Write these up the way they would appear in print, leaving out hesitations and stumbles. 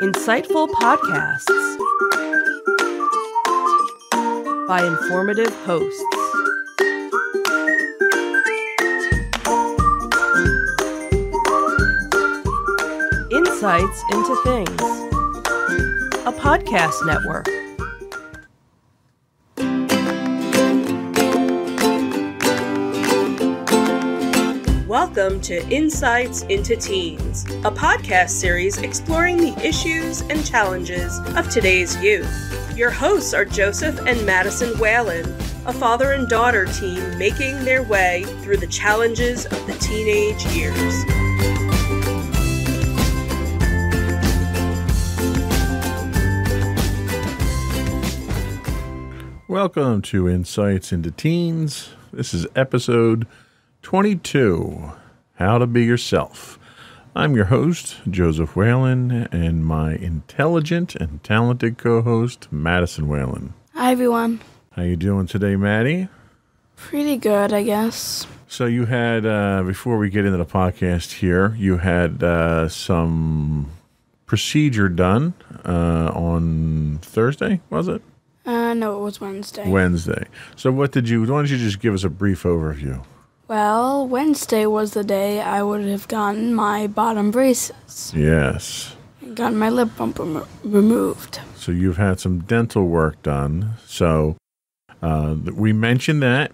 Insightful podcasts by informative hosts. Insights into Things, a podcast network. Welcome to Insights into Teens, a podcast series exploring the issues and challenges of today's youth. Your hosts are Joseph and Madison Whalen, a father and daughter team making their way through the challenges of the teenage years. Welcome to Insights into Teens. This is episode 22, How to Be Yourself. I'm your host, Joseph Whalen, and my intelligent and talented co-host, Madison Whalen. Hi, everyone. How you doing today, Maddie? Pretty good, I guess. So you had, before we get into the podcast here, you had some procedure done on Thursday, was it? No, it was Wednesday. Wednesday. So what did you, why don't you just give us a brief overview? Well, Wednesday was the day I would have gotten my bottom braces. Yes. And gotten my lip bump removed. So you've had some dental work done. So we mentioned that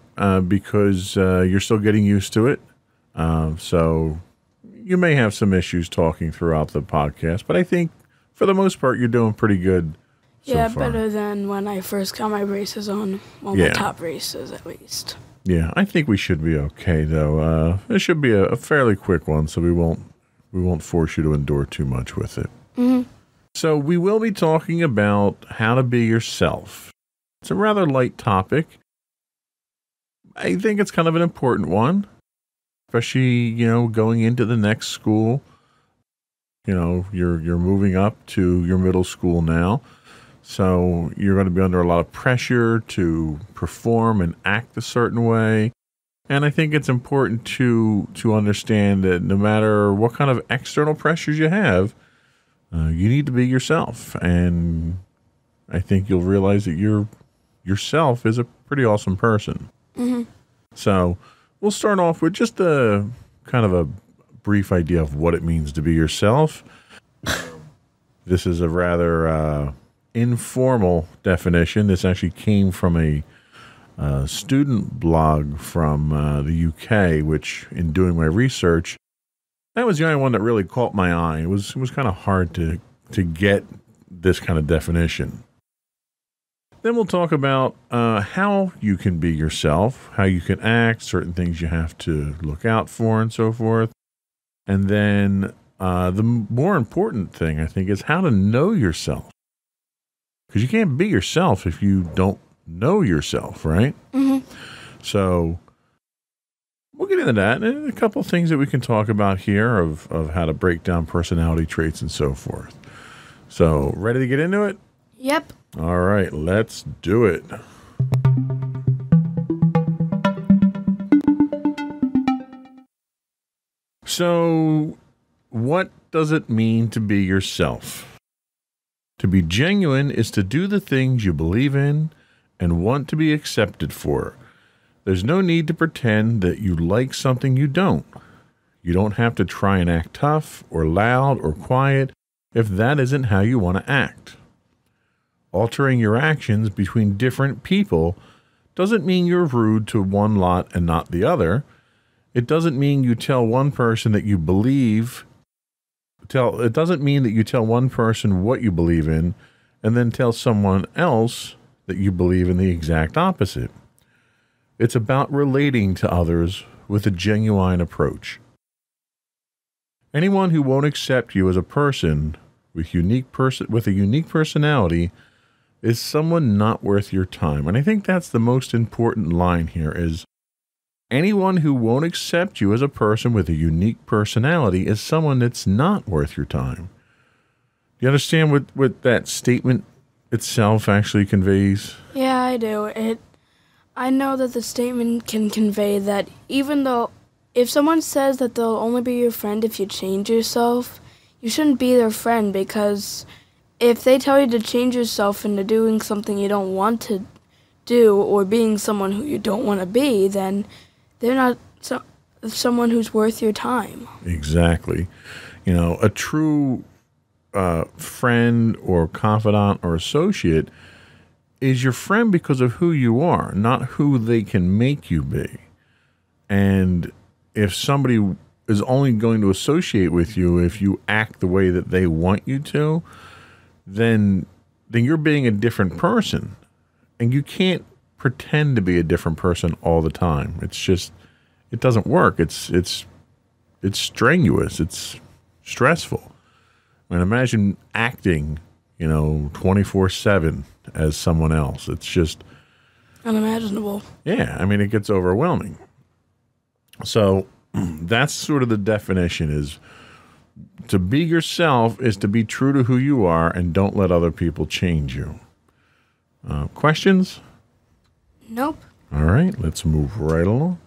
because you're still getting used to it. So you may have some issues talking throughout the podcast, but I think for the most part you're doing pretty good so far. Better than when I first got my braces on. Well, my top braces at least. Yeah, I think we should be okay, though. It should be a fairly quick one, so we won't force you to endure too much with it. Mm-hmm. So we will be talking about how to be yourself. It's a rather light topic. I think it's kind of an important one, especially, you know, going into the next school. You know, you're moving up to your middle school now. So you're going to be under a lot of pressure to perform and act a certain way. And I think it's important to understand that no matter what kind of external pressures you have, you need to be yourself. And I think you'll realize that yourself is a pretty awesome person. Mm-hmm. So we'll start off with just a kind of a brief idea of what it means to be yourself. This is a rather... informal definition. This actually came from a student blog from the UK, which in doing my research, that was the only one that really caught my eye. It was kind of hard to get this kind of definition. Then we'll talk about how you can be yourself, how you can act, certain things you have to look out for and so forth. And then the more important thing, I think, is how to know yourself. Because you can't be yourself if you don't know yourself, right? Mm-hmm. So we'll get into that. And a couple of things that we can talk about here of how to break down personality traits and so forth. So ready to get into it? Yep. All right, let's do it. So what does it mean to be yourself? To be genuine is to do the things you believe in and want to be accepted for. There's no need to pretend that you like something you don't. You don't have to try and act tough or loud or quiet if that isn't how you want to act. Altering your actions between different people doesn't mean you're rude to one lot and not the other. It doesn't mean you tell one person that you believe it doesn't mean that you tell one person what you believe in and then tell someone else that you believe in the exact opposite. It's about relating to others with a genuine approach. Anyone who won't accept you as a person with a unique personality is someone not worth your time. And I think that's the most important line here is, anyone who won't accept you as a person with a unique personality is someone that's not worth your time. Do you understand what that statement itself actually conveys? Yeah, I do. I know that the statement can convey that even though if someone says that they'll only be your friend if you change yourself, you shouldn't be their friend, because if they tell you to change yourself into doing something you don't want to do or being someone who you don't want to be, then they're not someone who's worth your time. Exactly. You know, a true friend or confidant or associate is your friend because of who you are, not who they can make you be. And if somebody is only going to associate with you if you act the way that they want you to, then you're being a different person. And you can't pretend to be a different person all the time. It's just, it doesn't work. It's strenuous. It's stressful. I mean, imagine acting, you know, 24/7 as someone else. It's just unimaginable. Yeah, I mean, it gets overwhelming. So that's sort of the definition, is to be yourself is to be true to who you are and don't let other people change you. Questions? Nope. All right, let's move right along.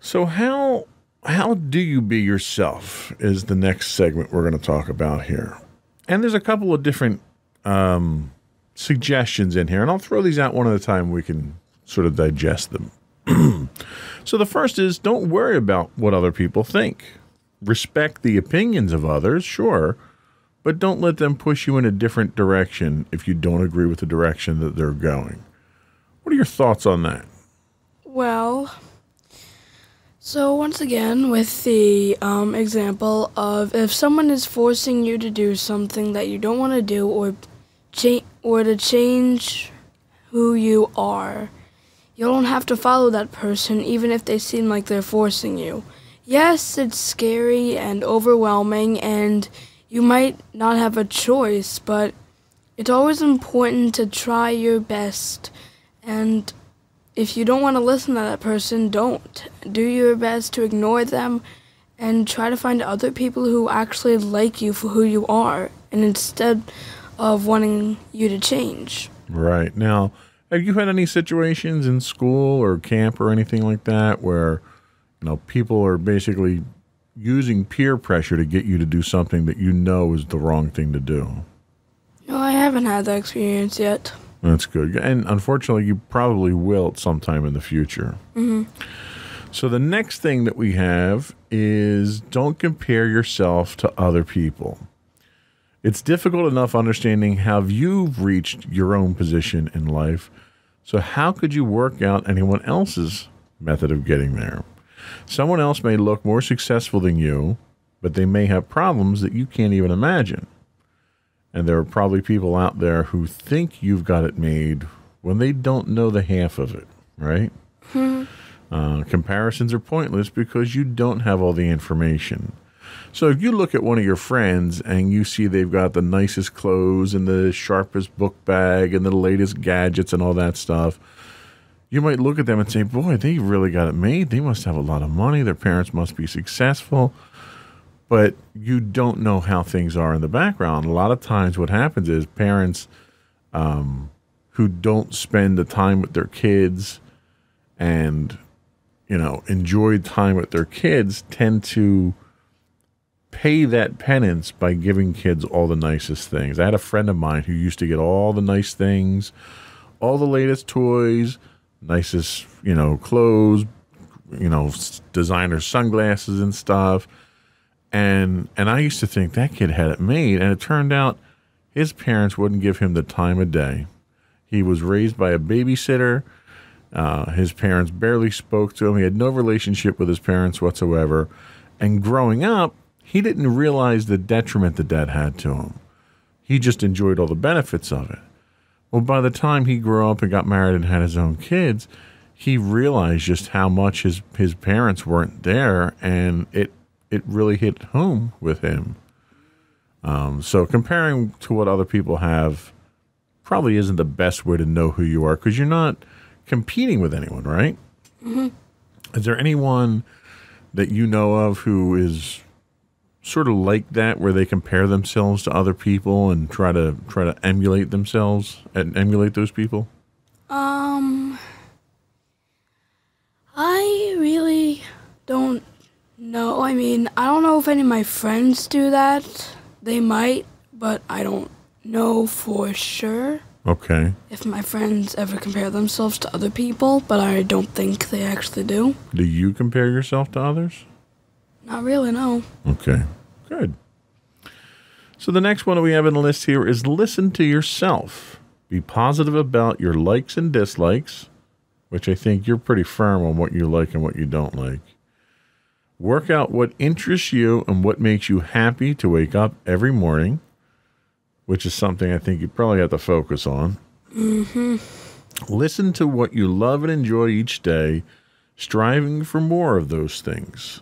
So how do you be yourself is the next segment we're going to talk about here. And there's a couple of different suggestions in here, and I'll throw these out one at a time. We can sort of digest them. So the first is, don't worry about what other people think. Respect the opinions of others, sure, but don't let them push you in a different direction if you don't agree with the direction that they're going. What are your thoughts on that? Well, so once again, with the example of if someone is forcing you to do something that you don't want to do or to change who you are, you don't have to follow that person even if they seem like they're forcing you. Yes, it's scary and overwhelming, and you might not have a choice, but it's always important to try your best. And if you don't want to listen to that person, don't. Do your best to ignore them and try to find other people who actually like you for who you are, and instead of wanting you to change. Right. Now, have you had any situations in school or camp or anything like that where, you know, people are basically using peer pressure to get you to do something that you know is the wrong thing to do? No, I haven't had that experience yet. That's good. And unfortunately, you probably will at some time in the future. Mm-hmm. So the next thing that we have is, don't compare yourself to other people. It's difficult enough understanding how you've reached your own position in life, so how could you work out anyone else's method of getting there? Someone else may look more successful than you, but they may have problems that you can't even imagine. And there are probably people out there who think you've got it made when they don't know the half of it, right? Comparisons are pointless because you don't have all the information. So if you look at one of your friends and you see they've got the nicest clothes and the sharpest book bag and the latest gadgets and all that stuff, you might look at them and say, boy, they really got it made. They must have a lot of money. Their parents must be successful. But you don't know how things are in the background. A lot of times what happens is parents who don't spend the time with their kids and, you know, enjoy time with their kids tend to pay that penance by giving kids all the nicest things. I had a friend of mine who used to get all the nice things, all the latest toys, nicest, you know, clothes, you know, designer sunglasses and stuff. And I used to think that kid had it made, and it turned out his parents wouldn't give him the time of day. He was raised by a babysitter. His parents barely spoke to him. He had no relationship with his parents whatsoever. And growing up, he didn't realize the detriment that that had to him. He just enjoyed all the benefits of it. Well, by the time he grew up and got married and had his own kids, he realized just how much his parents weren't there, and it really hit home with him. So comparing to what other people have probably isn't the best way to know who you are, because you're not competing with anyone, right? Mm-hmm. Is there anyone that you know of who is sort of like that, where they compare themselves to other people and try to emulate themselves and emulate those people? I really don't know. I mean, I don't know if any of my friends do that. They might, but I don't know for sure. Okay. If my friends ever compare themselves to other people, but I don't think they actually do. Do you compare yourself to others? Not really, no. Okay, good. So the next one that we have in the list here is listen to yourself. Be positive about your likes and dislikes, which I think you're pretty firm on what you like and what you don't like. Work out what interests you and what makes you happy to wake up every morning, which is something I think you probably have to focus on. Mm-hmm. Listen to what you love and enjoy each day, striving for more of those things.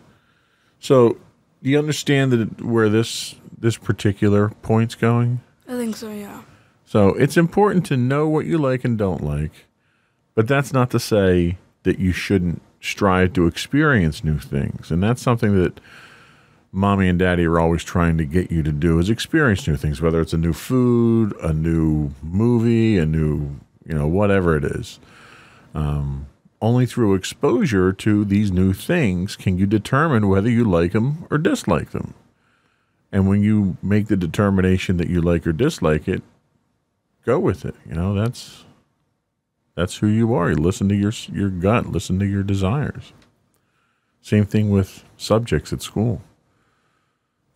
So do you understand that where this particular point's going? I think so, yeah. So it's important to know what you like and don't like, but that's not to say that you shouldn't strive to experience new things. And that's something that Mommy and Daddy are always trying to get you to do, is experience new things, whether it's a new food, a new movie, a new, you know, whatever it is. Only through exposure to these new things can you determine whether you like them or dislike them. And when you make the determination that you like or dislike it, go with it. You know, that's who you are. You listen to your gut, listen to your desires. Same thing with subjects at school.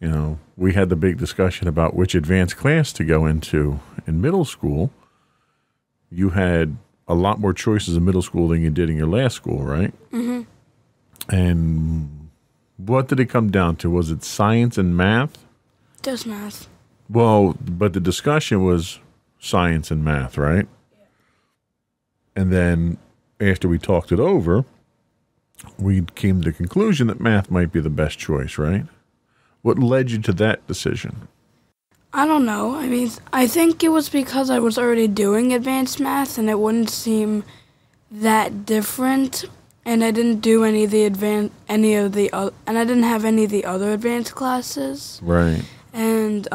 You know, we had the big discussion about which advanced class to go into in middle school. You had a lot more choices in middle school than you did in your last school, right? Mm-hmm. And what did it come down to? Was it science and math? Just math. Well, but the discussion was science and math, right? Yeah. And then after we talked it over, we came to the conclusion that math might be the best choice, right? What led you to that decision? I don't know. I mean, I think it was because I was already doing advanced math and it wouldn't seem that different, and I didn't do any of the and I didn't have any of the other advanced classes. Right. And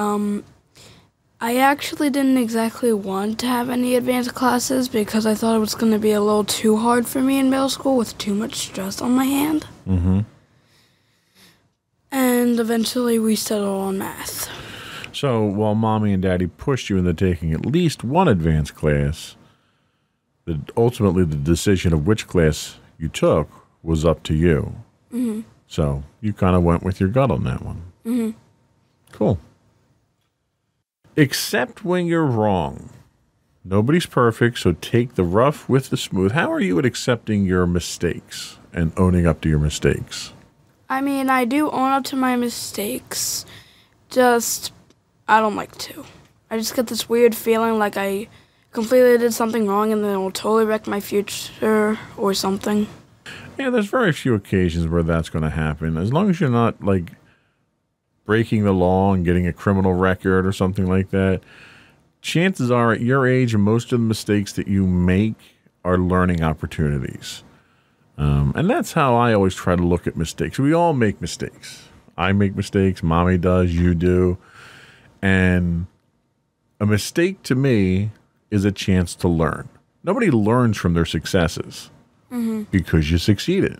I actually didn't exactly want to have any advanced classes because I thought it was going to be a little too hard for me in middle school with too much stress on my hand. Mm-hmm. And eventually we settled on math. So while Mommy and Daddy pushed you into taking at least one advanced class, ultimately the decision of which class you took was up to you. Mm-hmm. So you kind of went with your gut on that one. Mm-hmm. Cool. Except when you're wrong. Nobody's perfect, so take the rough with the smooth. How are you at accepting your mistakes and owning up to your mistakes? I mean, I do own up to my mistakes, just I don't like to. I just get this weird feeling like I completely did something wrong and then it will totally wreck my future or something. Yeah, there's very few occasions where that's going to happen. As long as you're not, like, breaking the law and getting a criminal record or something like that, chances are at your age, most of the mistakes that you make are learning opportunities. And that's how I always try to look at mistakes. We all make mistakes. I make mistakes. Mommy does. You do. And a mistake to me is a chance to learn. Nobody learns from their successes mm-hmm. because you succeeded.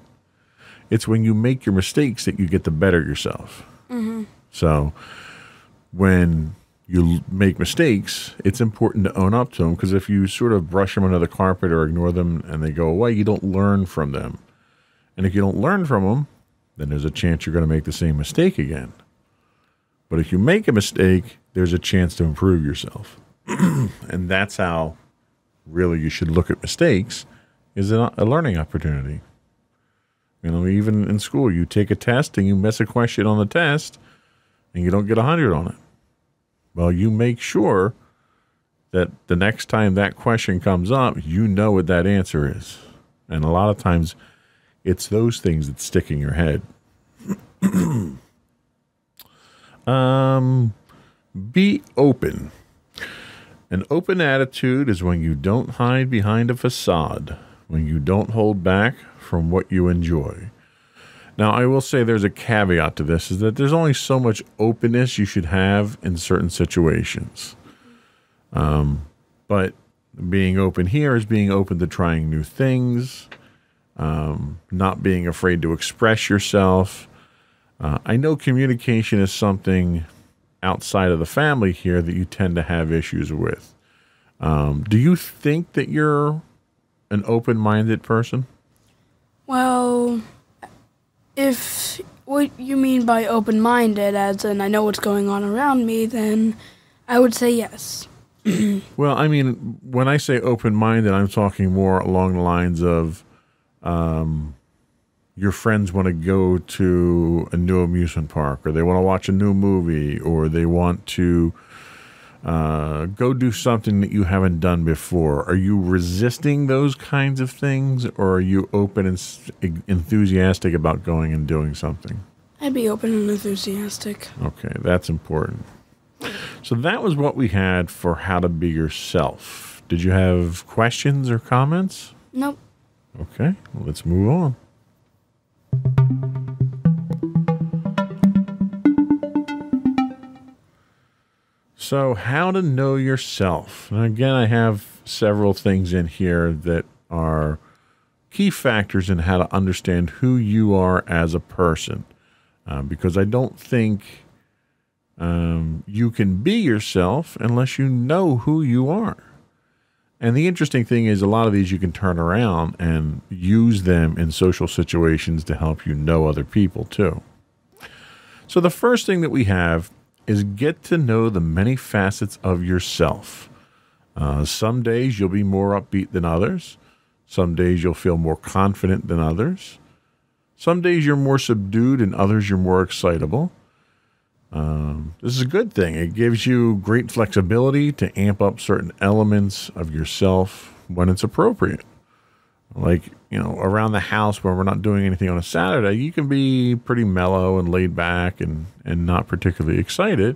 It's when you make your mistakes that you get to better yourself. Mm-hmm. So when you make mistakes, it's important to own up to them, because if you sort of brush them under the carpet or ignore them and they go away, you don't learn from them. And if you don't learn from them, then there's a chance you're going to make the same mistake again. But if you make a mistake, there's a chance to improve yourself. And that's how really you should look at mistakes, is a learning opportunity. You know, even in school, you take a test and you miss a question on the test and you don't get 100 on it. Well, you make sure that the next time that question comes up, you know what that answer is. And a lot of times it's those things that stick in your head. Be open. An open attitude is when you don't hide behind a facade, when you don't hold back from what you enjoy. Now, I will say there's a caveat to this, is that there's only so much openness you should have in certain situations. But being open here is being open to trying new things, not being afraid to express yourself. I know communication is something outside of the family here that you tend to have issues with. Do you think that you're an open-minded person? Well, if what you mean by open-minded, as in I know what's going on around me, then I would say yes. Well, I mean, when I say open-minded, I'm talking more along the lines of your friends want to go to a new amusement park, or they want to watch a new movie, or they want to go do something that you haven't done before. Are you resisting those kinds of things, or are you open and enthusiastic about going and doing something? I'd be open and enthusiastic. Okay, that's important. So that was what we had for how to be yourself. Did you have questions or comments? Nope. Okay, well, let's move on. So how to know yourself. And again, I have several things in here that are key factors in how to understand who you are as a person, because I don't think you can be yourself unless you know who you are. And the interesting thing is, a lot of these you can turn around and use them in social situations to help you know other people too. So the first thing that we have is get to know the many facets of yourself. Some days you'll be more upbeat than others. Some days you'll feel more confident than others. Some days you're more subdued and others you're more excitable. This is a good thing. It gives you great flexibility to amp up certain elements of yourself when it's appropriate. Like, you know, around the house when we're not doing anything on a Saturday, you can be pretty mellow and laid back and not particularly excited.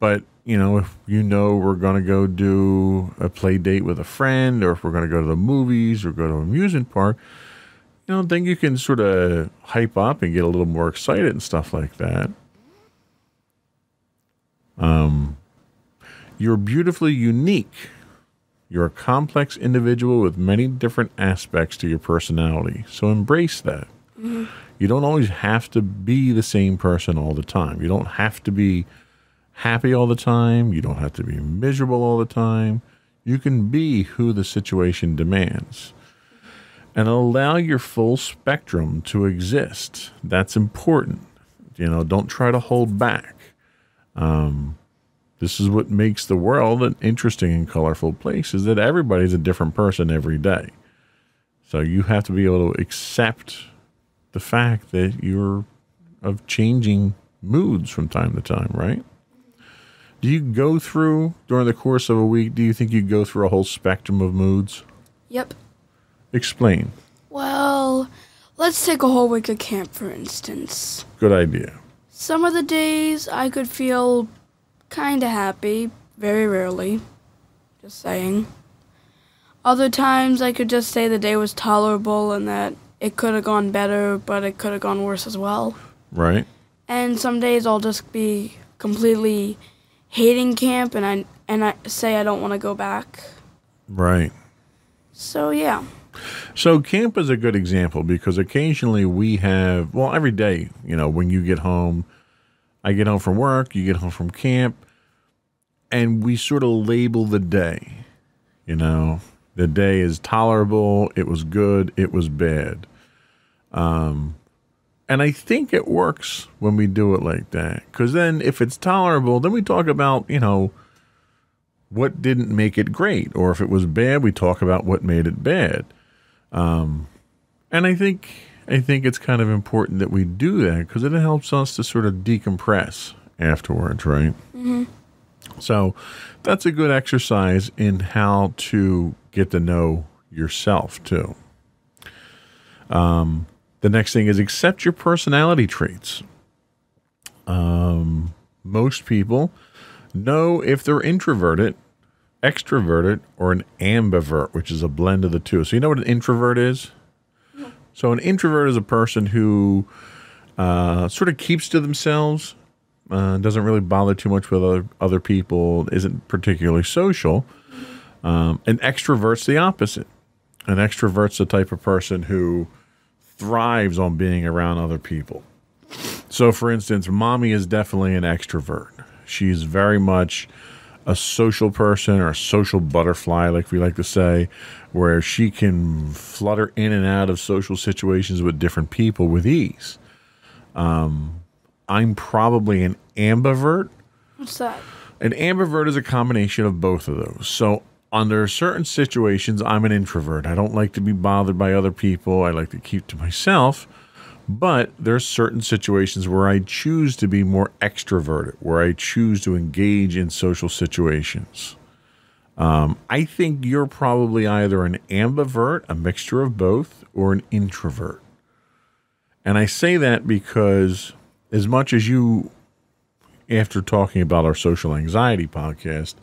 But, you know, if you know we're going to go do a play date with a friend, or if we're going to go to the movies or go to an amusement park, you know, then you can sort of hype up and get a little more excited and stuff like that. You're beautifully unique. You're a complex individual with many different aspects to your personality. So embrace that. Mm-hmm. You don't always have to be the same person all the time. You don't have to be happy all the time. You don't have to be miserable all the time. You can be who the situation demands. And allow your full spectrum to exist. That's important. You know, don't try to hold back. This is what makes the world an interesting and colorful place, is that everybody's a different person every day. So you have to be able to accept the fact that you're of changing moods from time to time, right? Do you go through, during the course of a week, do you think you go through a whole spectrum of moods? Yep. Explain. Well, let's take a whole week of camp, for instance. Good idea. Some of the days I could feel kind of happy, very rarely, just saying. Other times I could just say the day was tolerable and that it could have gone better, but it could have gone worse as well. Right. And some days I'll just be completely hating camp and I say I don't want to go back. Right. So, yeah. So camp is a good example, because occasionally we have, well, every day, you know, when you get home, I get home from work, you get home from camp, and we sort of label the day. You know, the day is tolerable, it was good, it was bad. And I think it works when we do it like that, because then if it's tolerable, then we talk about, you know, what didn't make it great, or if it was bad, we talk about what made it bad. And I think it's kind of important that we do that, because it helps us to sort of decompress afterwards, right? Mm-hmm. So that's a good exercise in how to get to know yourself too. The next thing is accept your personality traits. Most people know if they're introverted, extroverted, or an ambivert, which is a blend of the two. So you know what an introvert is? Yeah. So an introvert is a person who sort of keeps to themselves, doesn't really bother too much with other people, isn't particularly social. And extrovert's the opposite. An extrovert's the type of person who thrives on being around other people. So, for instance, mommy is definitely an extrovert. She's very much a social person or a social butterfly, like we like to say, where she can flutter in and out of social situations with different people with ease. I'm probably an ambivert. What's that? An ambivert is a combination of both of those. So under certain situations, I'm an introvert. I don't like to be bothered by other people. I like to keep to myself. But there's certain situations where I choose to be more extroverted, where I choose to engage in social situations. I think you're probably either an ambivert, a mixture of both, or an introvert. And I say that because as much as you, after talking about our social anxiety podcast,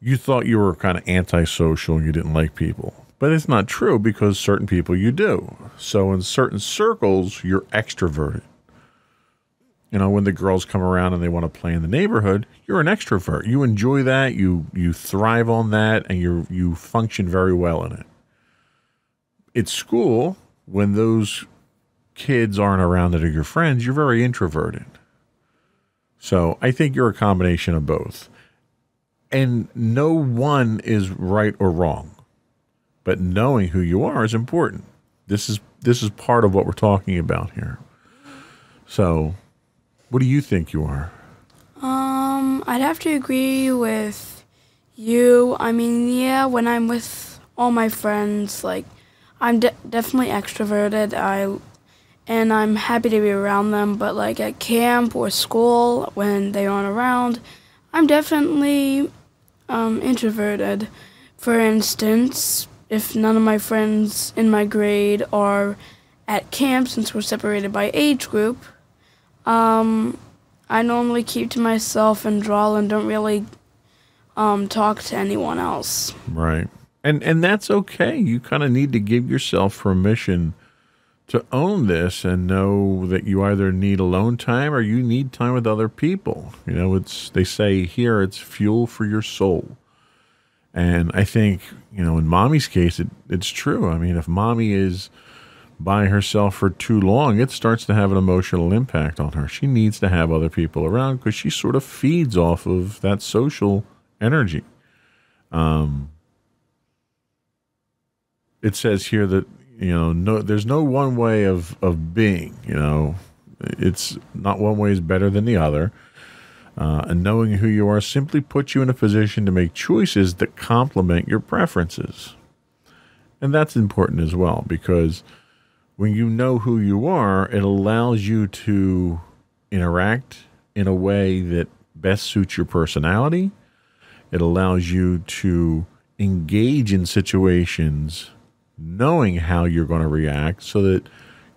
you thought you were kind of antisocial and you didn't like people. But it's not true, because certain people you do. So in certain circles, you're extroverted. You know, when the girls come around and they want to play in the neighborhood, you're an extrovert. You enjoy that, you thrive on that, and you function very well in it. At school, when those kids aren't around that are your friends, you're very introverted. So I think you're a combination of both. And no one is right or wrong. But knowing who you are is important. This is part of what we're talking about here. So, what do you think you are? I'd have to agree with you. I mean, yeah, when I'm with all my friends, like, I'm definitely extroverted. And I'm happy to be around them. But like at camp or school, when they aren't around, I'm definitely introverted. For instance, if none of my friends in my grade are at camp, since we're separated by age group, I normally keep to myself and draw and don't really talk to anyone else. Right. And that's okay. You kind of need to give yourself permission to own this and know that you either need alone time or you need time with other people. You know, they say here it's fuel for your soul. And I think, you know, in mommy's case, it's true. I mean, if mommy is by herself for too long, it starts to have an emotional impact on her. She needs to have other people around because she sort of feeds off of that social energy. It says here that, you know, there's no one way of being, you know. It's not one way is better than the other. And knowing who you are simply puts you in a position to make choices that complement your preferences. And that's important as well, because when you know who you are, it allows you to interact in a way that best suits your personality. It allows you to engage in situations knowing how you're going to react so that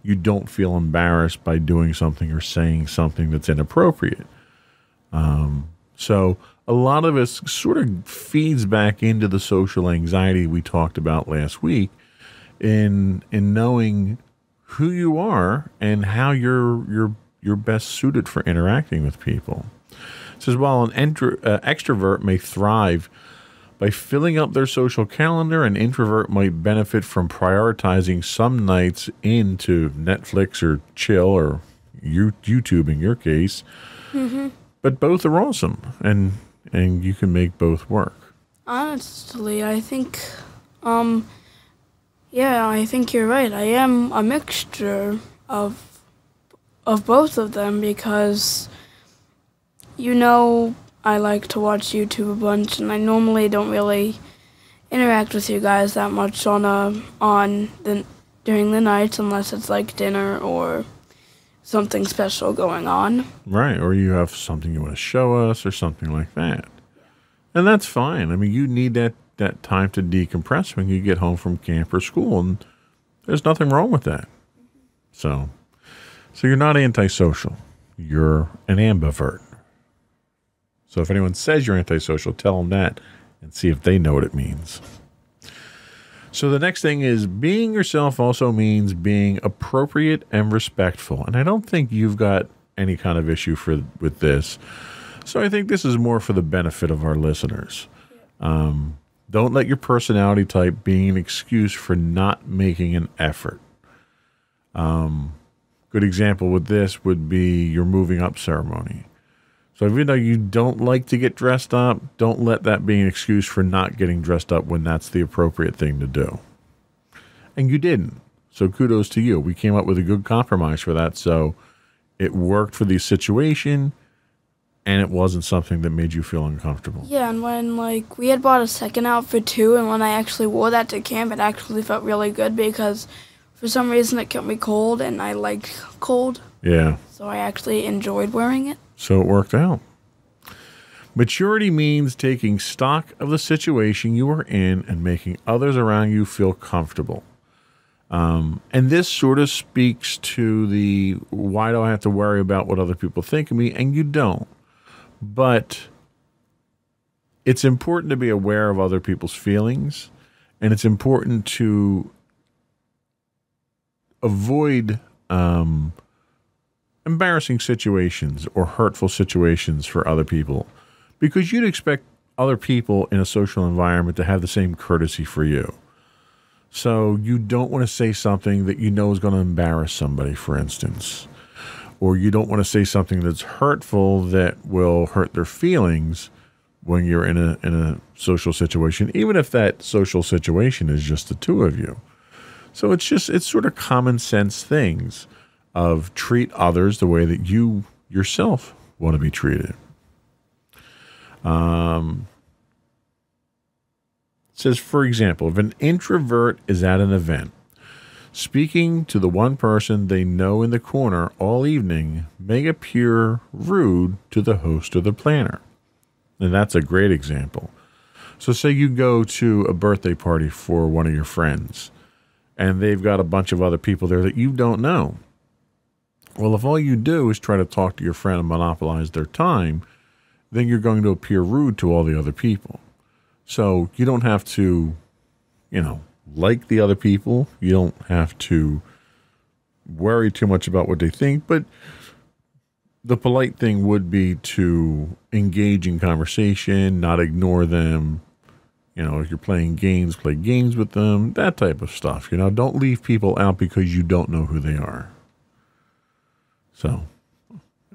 you don't feel embarrassed by doing something or saying something that's inappropriate. So a lot of us sort of feeds back into the social anxiety we talked about last week in knowing who you are and how you're best suited for interacting with people. It says, while an extrovert may thrive by filling up their social calendar, an introvert might benefit from prioritizing some nights into Netflix or chill or YouTube in your case. Mm-hmm. But both are awesome, and you can make both work. Honestly, I think, yeah, I think you're right. I am a mixture of both of them because, you know, I like to watch YouTube a bunch, and I normally don't really interact with you guys that much during the nights unless it's like dinner or something special going on. Right, or you have something you want to show us or something like that. And that's fine. I mean, you need that time to decompress when you get home from camp or school, and there's nothing wrong with that. So you're not antisocial. You're an ambivert. So if anyone says you're antisocial, tell them that and see if they know what it means. So the next thing is being yourself also means being appropriate and respectful. And I don't think you've got any kind of issue with this. So I think this is more for the benefit of our listeners. Don't let your personality type be an excuse for not making an effort. Good example with this would be your moving up ceremony. So even though you don't like to get dressed up, don't let that be an excuse for not getting dressed up when that's the appropriate thing to do. And you didn't. So kudos to you. We came up with a good compromise for that. So it worked for the situation and it wasn't something that made you feel uncomfortable. Yeah, and when like we had bought a second outfit too, and when I actually wore that to camp, it actually felt really good because for some reason it kept me cold and I like cold. Yeah. So I actually enjoyed wearing it. So it worked out. Maturity means taking stock of the situation you are in and making others around you feel comfortable. And this sort of speaks to the, why do I have to worry about what other people think of me? And you don't. But it's important to be aware of other people's feelings. And it's important to avoid embarrassing situations or hurtful situations for other people, because you'd expect other people in a social environment to have the same courtesy for you. So you don't want to say something that you know is going to embarrass somebody, for instance, or you don't want to say something that's hurtful that will hurt their feelings when you're in a social situation, even if that social situation is just the two of you. So it's just, it's sort of common sense things of treat others the way that you yourself want to be treated. It says, for example, if an introvert is at an event, speaking to the one person they know in the corner all evening may appear rude to the host or the planner. And that's a great example. So say you go to a birthday party for one of your friends and they've got a bunch of other people there that you don't know. Well, if all you do is try to talk to your friend and monopolize their time, then you're going to appear rude to all the other people. So you don't have to, you know, like the other people. You don't have to worry too much about what they think. But the polite thing would be to engage in conversation, not ignore them. You know, if you're playing games, play games with them, that type of stuff. You know, don't leave people out because you don't know who they are. So,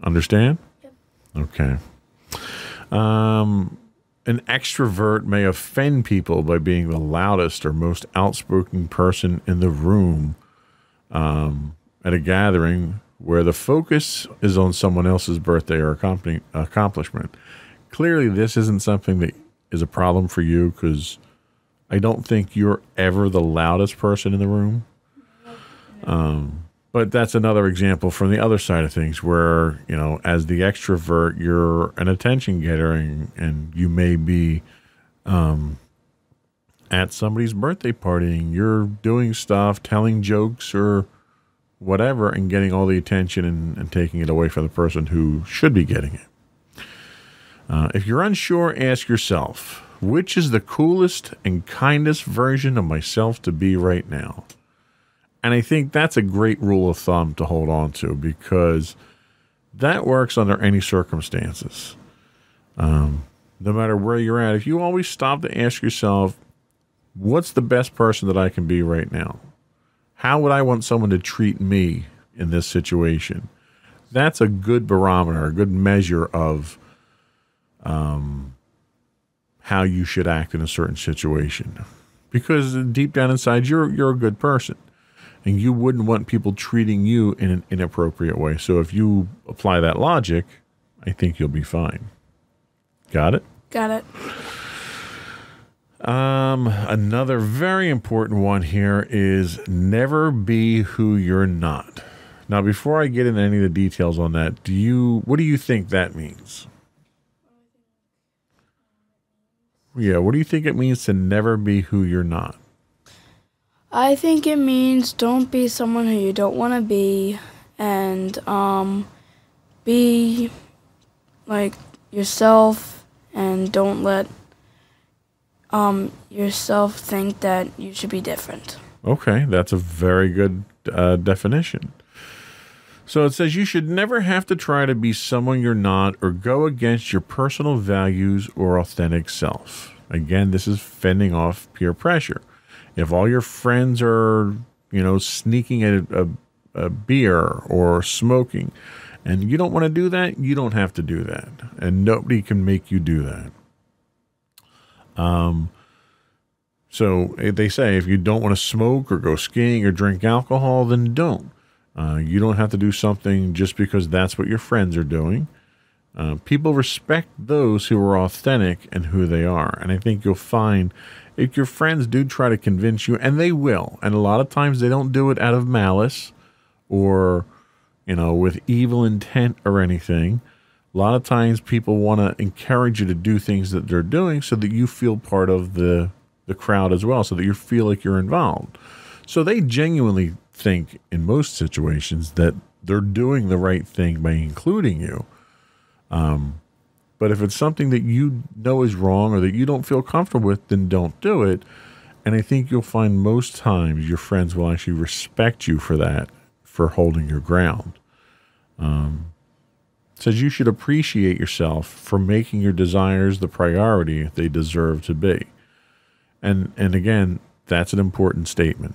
understand? Yep. Okay. An extrovert may offend people by being the loudest or most outspoken person in the room at a gathering where the focus is on someone else's birthday or accomplishment. Clearly, this isn't something that is a problem for you because I don't think you're ever the loudest person in the room. But that's another example from the other side of things where, you know, as the extrovert, you're an attention getter and you may be at somebody's birthday party and you're doing stuff, telling jokes or whatever and getting all the attention and taking it away from the person who should be getting it. If you're unsure, ask yourself, which is the coolest and kindest version of myself to be right now? And I think that's a great rule of thumb to hold on to because that works under any circumstances. No matter where you're at, if you always stop to ask yourself, what's the best person that I can be right now? How would I want someone to treat me in this situation? That's a good barometer, a good measure of how you should act in a certain situation. Because deep down inside, you're a good person. And you wouldn't want people treating you in an inappropriate way. So if you apply that logic, I think you'll be fine. Got it? Got it. Another very important one here is never be who you're not. Now, before I get into any of the details on that, what do you think that means? Yeah, what do you think it means to never be who you're not? I think it means don't be someone who you don't want to be and be like yourself and don't let yourself think that you should be different. Okay, that's a very good definition. So it says you should never have to try to be someone you're not or go against your personal values or authentic self. Again, this is fending off peer pressure. If all your friends are, you know, sneaking a beer or smoking, and you don't want to do that, you don't have to do that. And nobody can make you do that. So they say if you don't want to smoke or go skiing or drink alcohol, then don't. You don't have to do something just because that's what your friends are doing. People respect those who are authentic and who they are. And I think you'll find if your friends do try to convince you, and they will, and a lot of times they don't do it out of malice or, you know, with evil intent or anything. A lot of times people want to encourage you to do things that they're doing so that you feel part of the crowd as well, so that you feel like you're involved. So they genuinely think in most situations that they're doing the right thing by including you. But if it's something that you know is wrong or that you don't feel comfortable with, then don't do it. And I think you'll find most times your friends will actually respect you for that, for holding your ground. Says you should appreciate yourself for making your desires the priority they deserve to be. And again, that's an important statement.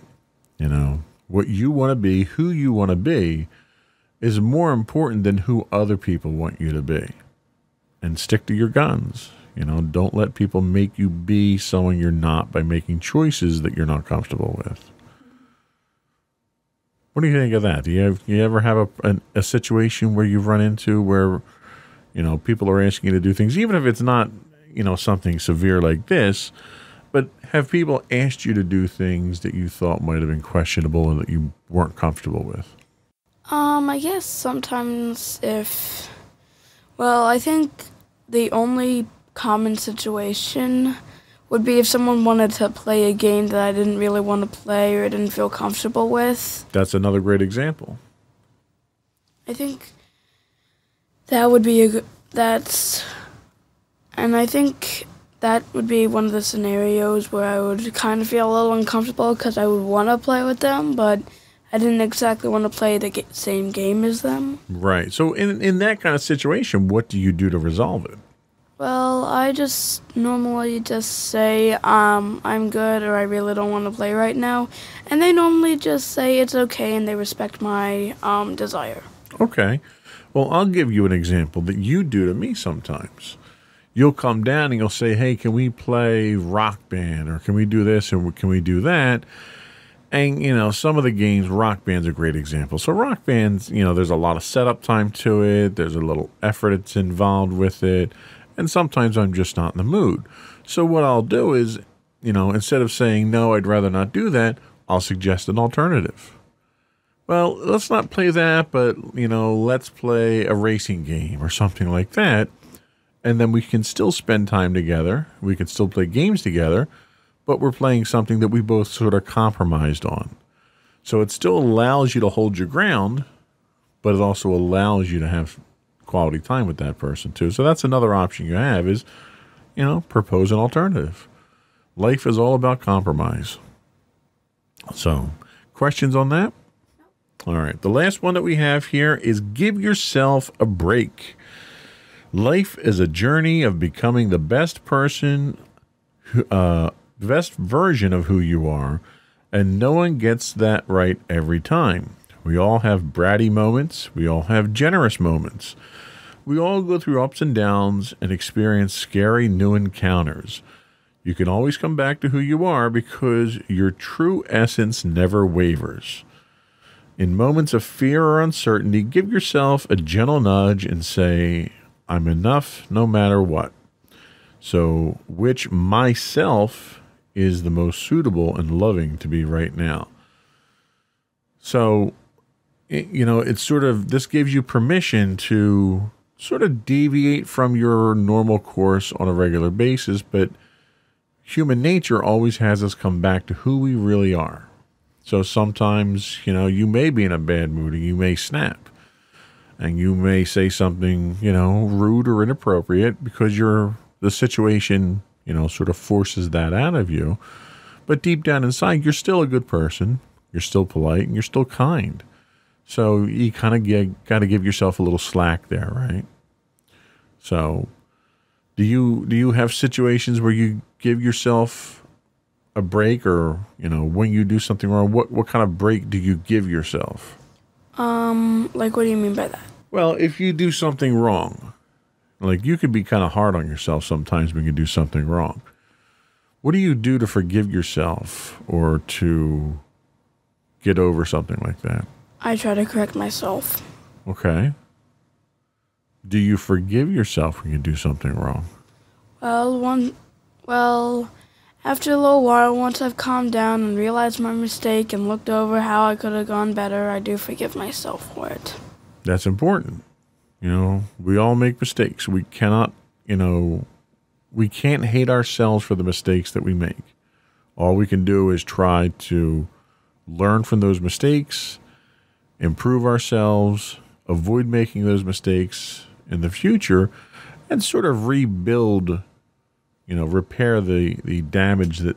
You know, what you want to be, who you want to be, is more important than who other people want you to be. And stick to your guns. You know, don't let people make you be someone you're not by making choices that you're not comfortable with. What do you think of that? Do you ever have a situation where you've run into where, you know, people are asking you to do things, even if it's not, you know, something severe like this, but have people asked you to do things that you thought might have been questionable and that you weren't comfortable with? I guess sometimes if, well, I think the only common situation would be if someone wanted to play a game that I didn't really want to play or didn't feel comfortable with. That's another great example. I think that would be that would be one of the scenarios where I would kind of feel a little uncomfortable because I would want to play with them, but I didn't exactly want to play the same game as them. Right. So in that kind of situation, what do you do to resolve it? Well, I just normally just say, I'm good, or I really don't want to play right now. And they normally just say it's okay, and they respect my desire. Okay. Well, I'll give you an example that you do to me sometimes. You'll come down and you'll say, hey, can we play Rock Band, or can we do this, and can we do that? And, you know, some of the games, Rock Band's a great example. So Rock Band's, you know, there's a lot of setup time to it. There's a little effort that's involved with it. And sometimes I'm just not in the mood. So what I'll do is, you know, instead of saying, no, I'd rather not do that, I'll suggest an alternative. Well, let's not play that, but, you know, let's play a racing game or something like that. And then we can still spend time together. We can still play games together, but we're playing something that we both sort of compromised on. So it still allows you to hold your ground, but it also allows you to have quality time with that person too. So that's another option you have is, you know, propose an alternative. Life is all about compromise. So questions on that? All right. The last one that we have here is give yourself a break. Life is a journey of becoming the best person, best version of who you are. And no one gets that right every time. We all have bratty moments. We all have generous moments. We all go through ups and downs and experience scary new encounters. You can always come back to who you are because your true essence never wavers. In moments of fear or uncertainty, give yourself a gentle nudge and say, I'm enough no matter what. So, which myself is the most suitable and loving to be right now? So, you know, it's sort of, this gives you permission to sort of deviate from your normal course on a regular basis, but human nature always has us come back to who we really are. So sometimes, you know, you may be in a bad mood and you may snap and you may say something, you know, rude or inappropriate because the situation, you know, sort of forces that out of you. But deep down inside, you're still a good person. You're still polite and you're still kind. So you kind of got to give yourself a little slack there, right? So do you have situations where you give yourself a break, or, you know, when you do something wrong, what kind of break do you give yourself? Like, what do you mean by that? Well, if you do something wrong, like, you could be kind of hard on yourself sometimes when you do something wrong. What do you do to forgive yourself or to get over something like that? I try to correct myself. Okay. Do you forgive yourself when you do something wrong? Well, after a little while, once I've calmed down and realized my mistake and looked over how I could have gone better, I do forgive myself for it. That's important. You know, we all make mistakes. We cannot, you know, we can't hate ourselves for the mistakes that we make. All we can do is try to learn from those mistakes, improve ourselves, avoid making those mistakes in the future, and sort of rebuild, you know, repair the damage that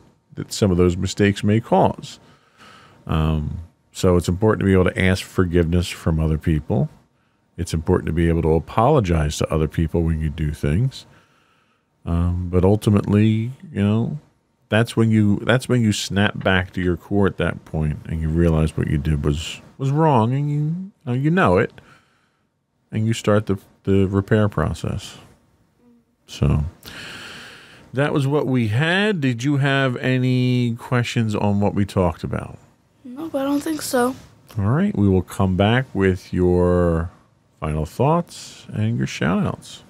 some of those mistakes may cause. So it's important to be able to ask forgiveness from other people. It's important to be able to apologize to other people when you do things. But ultimately, you know, that's when you snap back to your core at that point, and you realize what you did was wrong, and you know it, and you start the repair process. So that was what we had. Did you have any questions on what we talked about? No, I don't think so. All right. We will come back with your final thoughts and your shout-outs.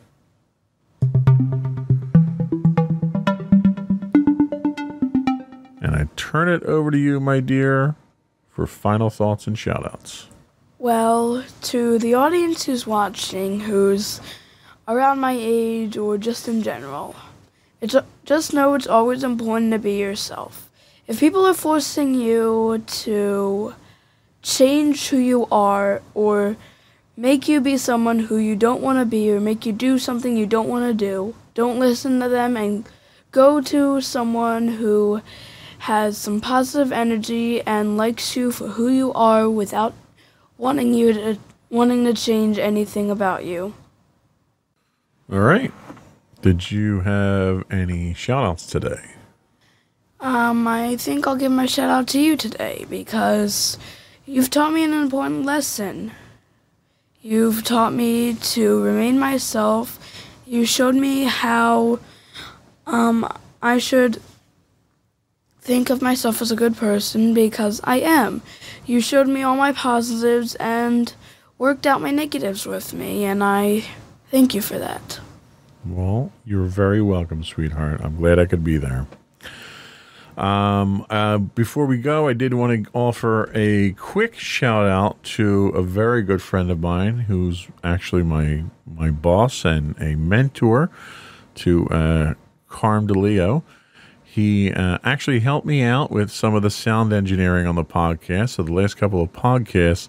And I turn it over to you, my dear, for final thoughts and shout-outs. Well, to the audience who's watching, who's around my age or just in general, just know it's always important to be yourself. If people are forcing you to change who you are, or make you be someone who you don't want to be, or make you do something you don't want to do, don't listen to them and go to someone who has some positive energy and likes you for who you are without wanting to change anything about you. All right. Did you have any shout-outs today? I think I'll give my shout-out to you today, because you've taught me an important lesson. You've taught me to remain myself. You showed me how I should think of myself as a good person, because I am. You showed me all my positives and worked out my negatives with me, and I thank you for that. Well, you're very welcome, sweetheart. I'm glad I could be there. Before we go, I did want to offer a quick shout out to a very good friend of mine, who's actually my boss and a mentor to Carm DeLeo. He actually helped me out with some of the sound engineering on the podcast. So the last couple of podcasts,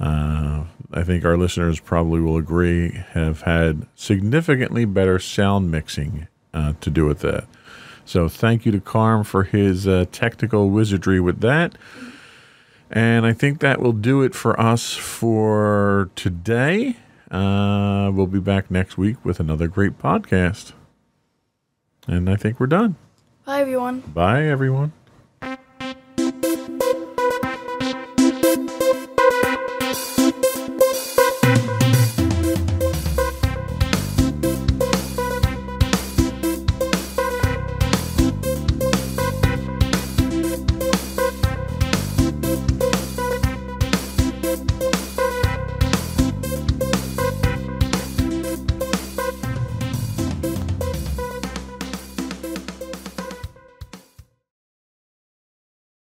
I think our listeners probably will agree, have had significantly better sound mixing to do with that. So thank you to Carm for his technical wizardry with that. And I think that will do it for us for today. We'll be back next week with another great podcast. And I think we're done. Bye, everyone. Bye, everyone.